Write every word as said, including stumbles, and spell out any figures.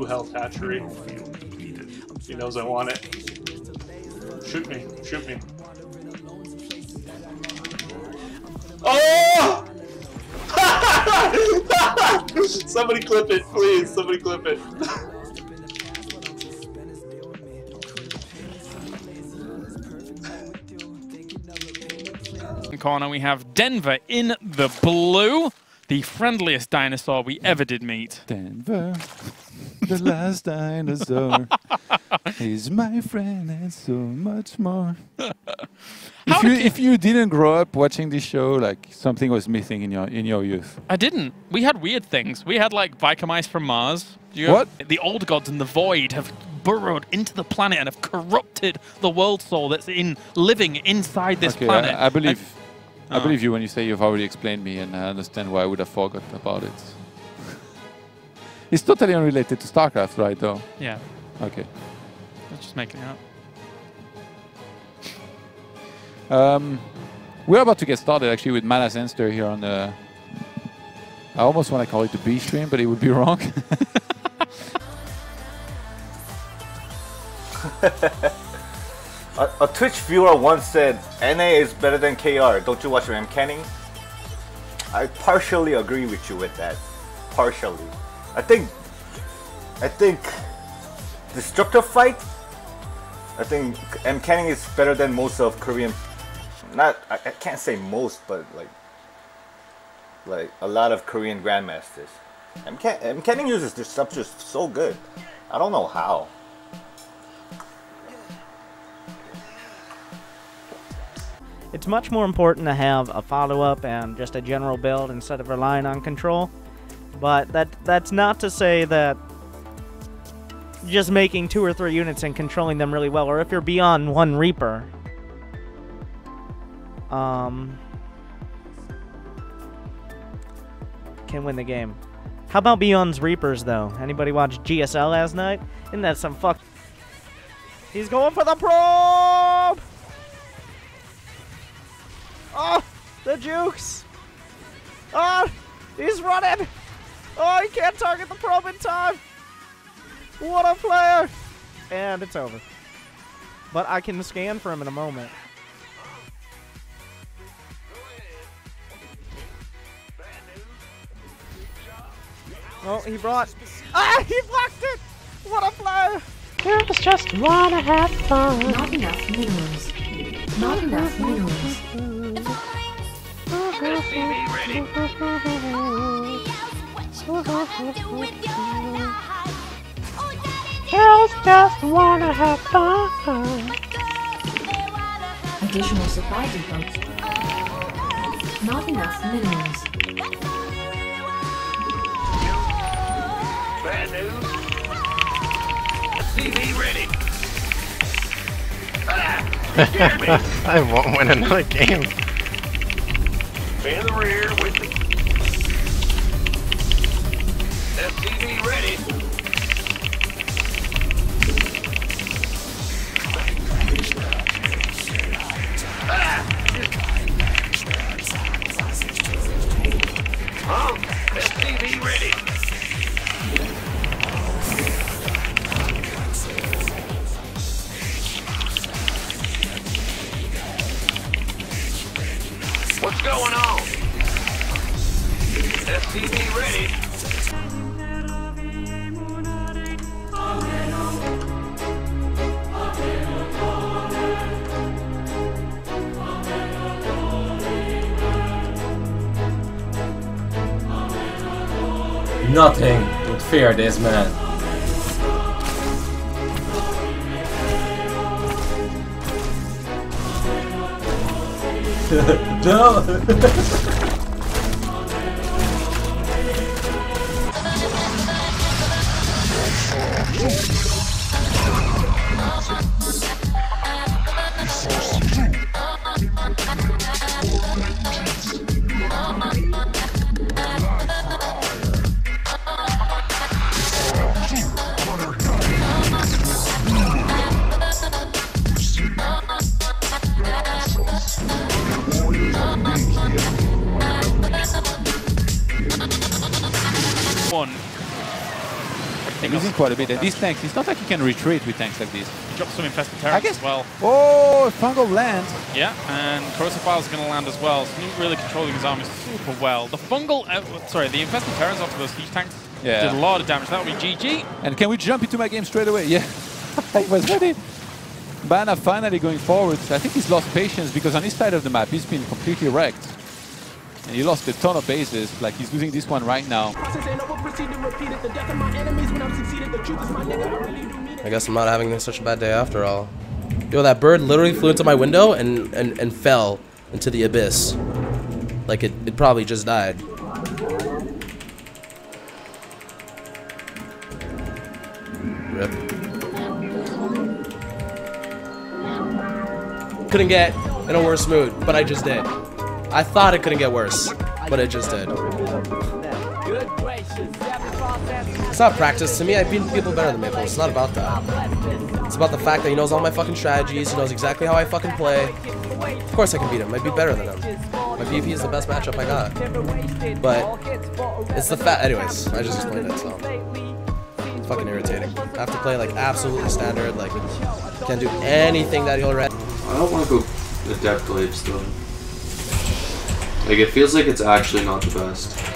blue health hatchery. He knows I want it. Shoot me, shoot me. Oh! Somebody clip it, please. Somebody clip it. In corner, we have Denver in the blue, the friendliest dinosaur we ever did meet. Denver, the last dinosaur. He's my friend and so much more. If you, if you didn't grow up watching this show, like something was missing in your in your youth. I didn't. We had weird things. We had like Vicomice from Mars. Do you what? Have, the old gods in the void have burrowed into the planet and have corrupted the world soul that's in living inside this okay, planet. I, I believe and, I oh. believe you when you say you've already explained me, and I understand why I would have forgotten about it. It's totally unrelated to StarCraft, right? Though. Yeah. Okay. Let's just make it up. Um, we're about to get started actually with Malas Enster here on the... I almost want to call it the B stream, but it would be wrong. a, a Twitch viewer once said, N A is better than K R, don't you watch Ram Kenny? I partially agree with you with that. Partially. I think... I think... Destructive fight? I think Mcanning is better than most of Korean. Not, I, I can't say most, but like, like a lot of Korean grandmasters. Mcanning uses this stuff just so good. I don't know how. It's much more important to have a follow-up and just a general build instead of relying on control. But that that's not to say that just making two or three units and controlling them really well, or if you're beyond one Reaper. Um, can win the game. How about Beyond's Reapers, though? Anybody watch G S L last night? Isn't that some fuck... He's going for the probe! Oh! The jukes! Oh! He's running! Oh, he can't target the probe in time! What a player! And it's over. But I can scan for him in a moment. Oh, he brought... Ah! He blocked it! What a player! Girls just wanna have fun. Not enough minerals. Not enough minerals. If girls just wanna have fun. Additional supply depots. Not enough minerals. Bad news. C V ready. Ah, I won't win another game. In the rear with the F T V ready. Oh, S T V ready. What's going on? S T V ready. Nothing would fear this man. No! They're using quite a bit. And these tanks, it's not like you can retreat with tanks like this. He drops some infested terrans as well. Oh, Fungal lands. Yeah, and Corrosifile's going to land as well. So he's really controlling his army super well. The Fungal, uh, sorry, the infested terrans off those siege tanks yeah. did a lot of damage. That would be G G. And can we jump into my game straight away? Yeah, I was ready. Banna finally going forward. I think he's lost patience because on his side of the map, he's been completely wrecked. And he lost a ton of bases, like he's losing this one right now. I guess I'm not having such a bad day after all. Yo, that bird literally flew into my window and, and, and fell into the abyss. Like, it, it probably just died. Rip. Couldn't get in a worse mood, but I just did. I thought it couldn't get worse, but it just did. It's not practice. To me, I beat people better than Maple. It's not about that. It's about the fact that he knows all my fucking strategies. He knows exactly how I fucking play. Of course I can beat him. I'd be better than him. My PvP is the best matchup I got. But it's the fact. Anyways, I just explained it, so. It's fucking irritating. I have to play, like, absolutely standard. Like, can't do anything that he'll read. I don't want to go the depth glaive still. Like, it feels like it's actually not the best.